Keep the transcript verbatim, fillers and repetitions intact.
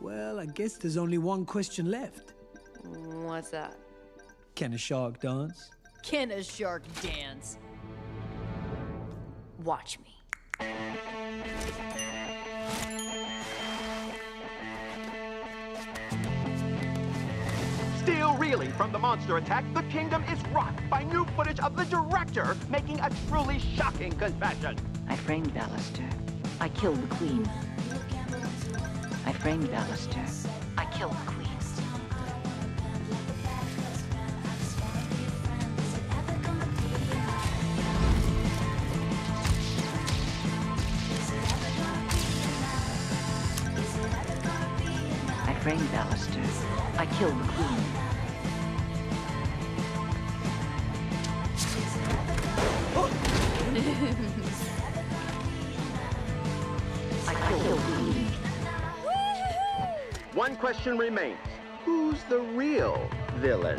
Well, I guess there's only one question left. What's that? Can a shark dance? Can a shark dance? Watch me. Still reeling from the monster attack, the kingdom is rocked by new footage of the director making a truly shocking confession. I framed Ballister. I killed the queen. I framed Ballister. I killed the queen. I framed Ballister. I killed the queen. Oh. I killed the queen. One question remains. Who's the real villain?